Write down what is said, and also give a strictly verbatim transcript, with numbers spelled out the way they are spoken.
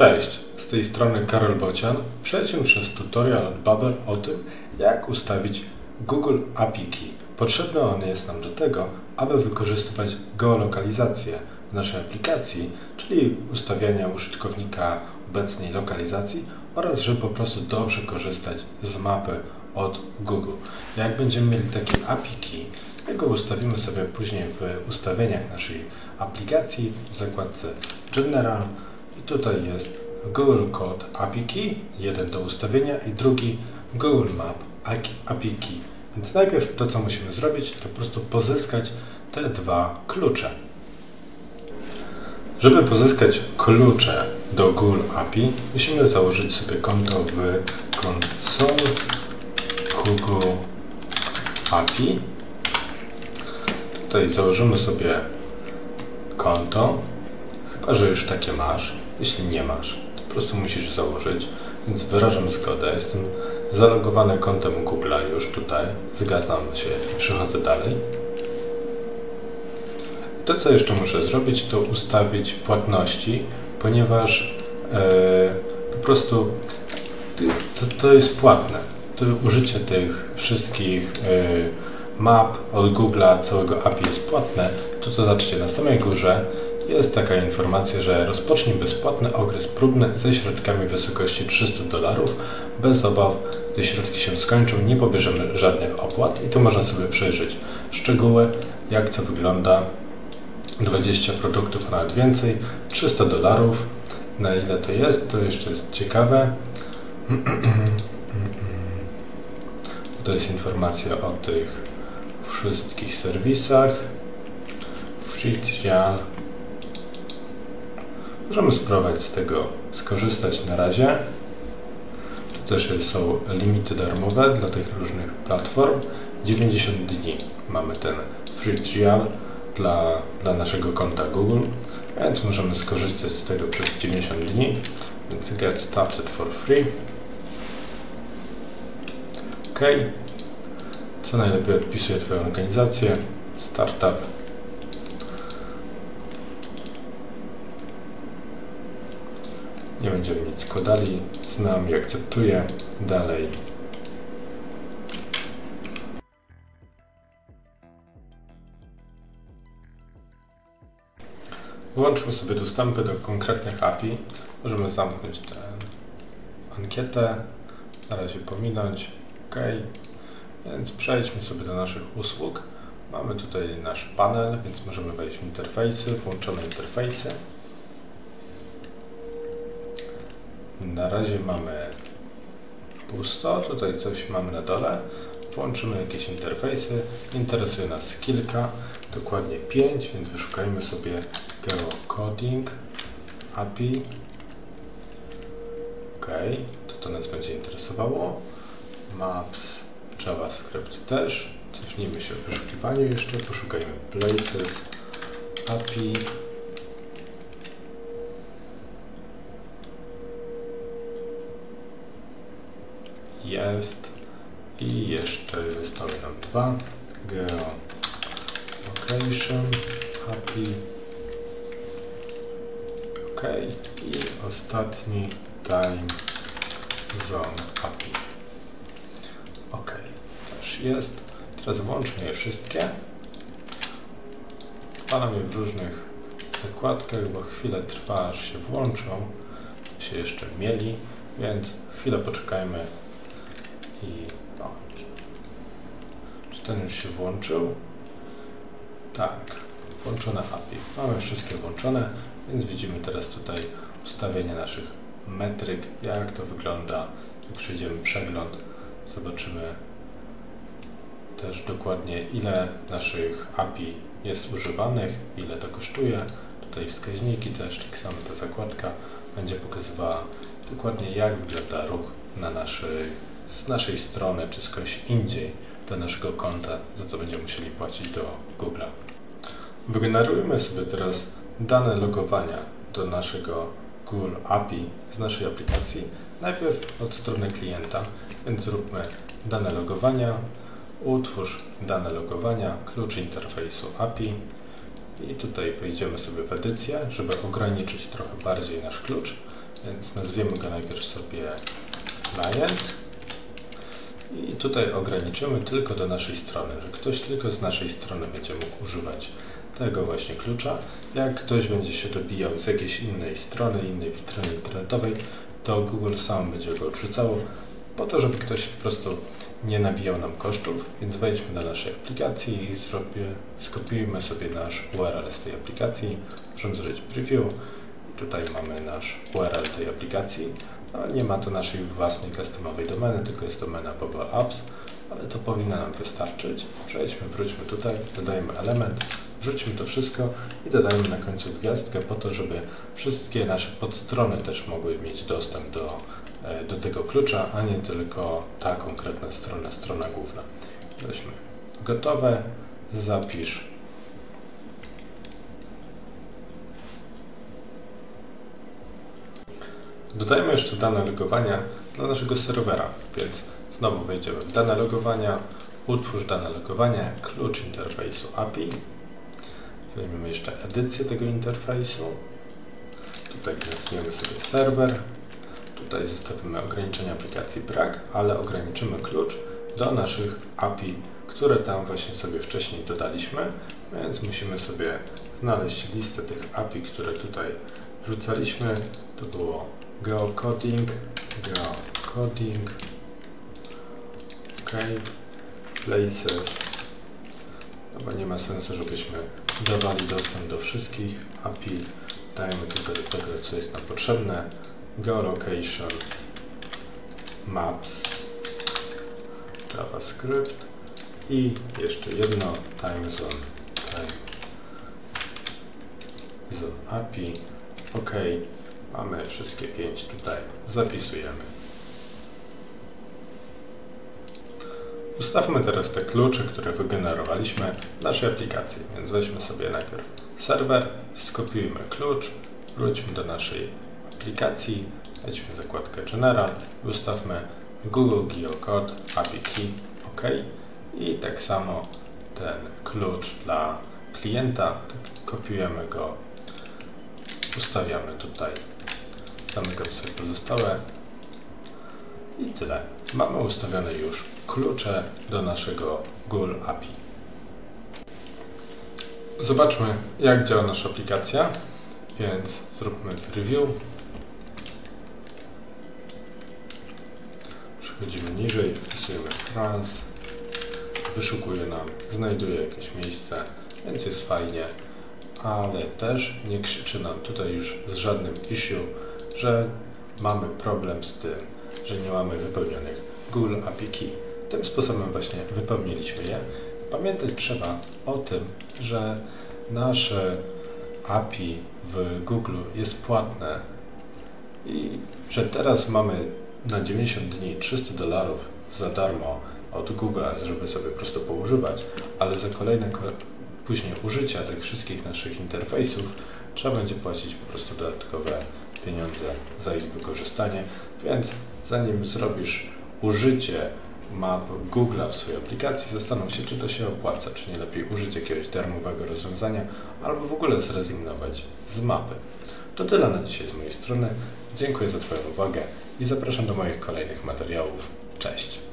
Cześć, z tej strony Karol Bocian. Przejdźmy przez tutorial od Bubble o tym, jak ustawić Google A P I Key. Potrzebny on jest nam do tego, aby wykorzystywać geolokalizację w naszej aplikacji, czyli ustawianie użytkownika obecnej lokalizacji oraz żeby po prostu dobrze korzystać z mapy od Google. Jak będziemy mieli taki A P I Key, jego ustawimy sobie później w ustawieniach naszej aplikacji w zakładce General. I tutaj jest Google Code A P I Key, jeden do ustawienia i drugi Google Map A P I Key. Więc najpierw to, co musimy zrobić, to po prostu pozyskać te dwa klucze. Żeby pozyskać klucze do Google A P I, musimy założyć sobie konto w console Google A P I. Tutaj założymy sobie konto, chyba że już takie masz. Jeśli nie masz, to po prostu musisz założyć, więc wyrażam zgodę. Jestem zalogowany kontem Google'a już tutaj. Zgadzam się i przechodzę dalej. To, co jeszcze muszę zrobić, to ustawić płatności, ponieważ yy, po prostu to, to jest płatne. To użycie tych wszystkich yy, map od Google'a, całego A P I jest płatne. To zobaczcie, na samej górze jest taka informacja, że rozpocznij bezpłatny okres próbny ze środkami w wysokości trzystu dolarów. Bez obaw, gdy środki się skończą, nie pobierzemy żadnych opłat. I tu można sobie przejrzeć szczegóły, jak to wygląda. dwadzieścia produktów, a nawet więcej. trzysta dolarów. Na ile to jest? To jeszcze jest ciekawe. To jest informacja o tych wszystkich serwisach. Fritrial. Możemy spróbować z tego skorzystać na razie. Tu też są limity darmowe dla tych różnych platform. dziewięćdziesiąt dni mamy ten free trial dla, dla naszego konta Google, więc możemy skorzystać z tego przez dziewięćdziesiąt dni. Więc get started for free. OK. Co najlepiej odpisuje Twoją organizację. Startup. Nie będziemy nic składali. Znam i akceptuję. Dalej. Włączmy sobie dostępy do konkretnych A P I. Możemy zamknąć tę ankietę. Na razie pominąć. OK. Więc przejdźmy sobie do naszych usług. Mamy tutaj nasz panel, więc możemy wejść w interfejsy, włączone interfejsy. Na razie mamy pusto, tutaj coś mamy na dole. Włączymy jakieś interfejsy. Interesuje nas kilka, dokładnie pięć, więc wyszukajmy sobie Geocoding A P I. OK, to to nas będzie interesowało. Maps JavaScript też. Cofnijmy się w wyszukiwaniu jeszcze, poszukajmy Places A P I. Jest. I jeszcze zostały nam dwa. Geolocation A P I. OK. I ostatni Time Zone A P I. OK. Też jest. Teraz włączmy je wszystkie. Palam je w różnych zakładkach, bo chwilę trwa, aż się włączą. Się jeszcze mieli, więc chwilę poczekajmy. I o, czy ten już się włączył? Tak, włączone A P I. Mamy wszystkie włączone, więc widzimy teraz tutaj ustawienie naszych metryk, jak to wygląda. Jak przejdziemy przegląd, zobaczymy też dokładnie, ile naszych A P I jest używanych, ile to kosztuje. Tutaj wskaźniki też, tak samo ta zakładka będzie pokazywała dokładnie, jak wygląda ruch na naszych z naszej strony, czy skądś indziej do naszego konta, za co będziemy musieli płacić do Google'a. Wygenerujmy sobie teraz dane logowania do naszego Google A P I z naszej aplikacji. Najpierw od strony klienta, więc zróbmy dane logowania, utwórz dane logowania, klucz interfejsu A P I i tutaj wejdziemy sobie w edycję, żeby ograniczyć trochę bardziej nasz klucz Więc nazwiemy go najpierw sobie client i tutaj ograniczymy tylko do naszej strony, że ktoś tylko z naszej strony będzie mógł używać tego właśnie klucza. Jak ktoś będzie się dobijał z jakiejś innej strony, innej witryny internetowej, to Google sam będzie go odrzucało, po to, żeby ktoś po prostu nie nabijał nam kosztów. Więc wejdźmy do naszej aplikacji i zrobię, skopiujmy sobie nasz U R L z tej aplikacji. Możemy zrobić preview i tutaj mamy nasz U R L tej aplikacji. No, nie ma to naszej własnej customowej domeny, tylko jest domena Bubble Apps, ale to powinno nam wystarczyć. Przejdźmy, wróćmy tutaj, dodajmy element, wrzućmy to wszystko i dodajmy na końcu gwiazdkę po to, żeby wszystkie nasze podstrony też mogły mieć dostęp do, do tego klucza, a nie tylko ta konkretna strona, strona główna. Weźmy gotowe, zapisz. Dodajmy jeszcze dane logowania dla naszego serwera, więc znowu wejdziemy w dane logowania, utwórz dane logowania, klucz interfejsu A P I. Weźmiemy jeszcze edycję tego interfejsu. Tutaj nazwiemy sobie serwer. Tutaj zostawimy ograniczenie aplikacji brak, ale ograniczymy klucz do naszych A P I, które tam właśnie sobie wcześniej dodaliśmy, więc musimy sobie znaleźć listę tych A P I, które tutaj wrzucaliśmy. To było Geocoding, Geocoding, OK, Places, no bo nie ma sensu, żebyśmy dawali dostęp do wszystkich A P I, dajemy tylko do tego, co jest nam potrzebne, Geolocation, Maps, JavaScript i jeszcze jedno, Time Zone, Time Zone A P I, OK, mamy wszystkie pięć tutaj, zapisujemy. Ustawmy teraz te klucze, które wygenerowaliśmy w naszej aplikacji, więc weźmy sobie najpierw serwer, skopiujmy klucz, wróćmy do naszej aplikacji, weźmy zakładkę General i ustawmy Google Geocode A P I Key, OK. I tak samo ten klucz dla klienta, kopiujemy go, ustawiamy tutaj, zamykam sobie pozostałe i tyle. Mamy ustawione już klucze do naszego Google A P I. Zobaczmy, jak działa nasza aplikacja, więc zróbmy preview. Przechodzimy niżej, wpisujemy France, wyszukuje nam, znajduje jakieś miejsce, więc jest fajnie, ale też nie krzyczy nam tutaj już z żadnym issue, że mamy problem z tym, że nie mamy wypełnionych Google A P I Key. Tym sposobem właśnie wypełniliśmy je. Pamiętać trzeba o tym, że nasze A P I w Google jest płatne i że teraz mamy na dziewięćdziesiąt dni trzysta dolarów za darmo od Google, żeby sobie po prostu poużywać, ale za kolejne później użycia tych wszystkich naszych interfejsów trzeba będzie płacić po prostu dodatkowe pieniądze za ich wykorzystanie, więc zanim zrobisz użycie map Google'a w swojej aplikacji, zastanów się, czy to się opłaca, czy nie lepiej użyć jakiegoś darmowego rozwiązania, albo w ogóle zrezygnować z mapy. To tyle na dzisiaj z mojej strony. Dziękuję za Twoją uwagę i zapraszam do moich kolejnych materiałów. Cześć!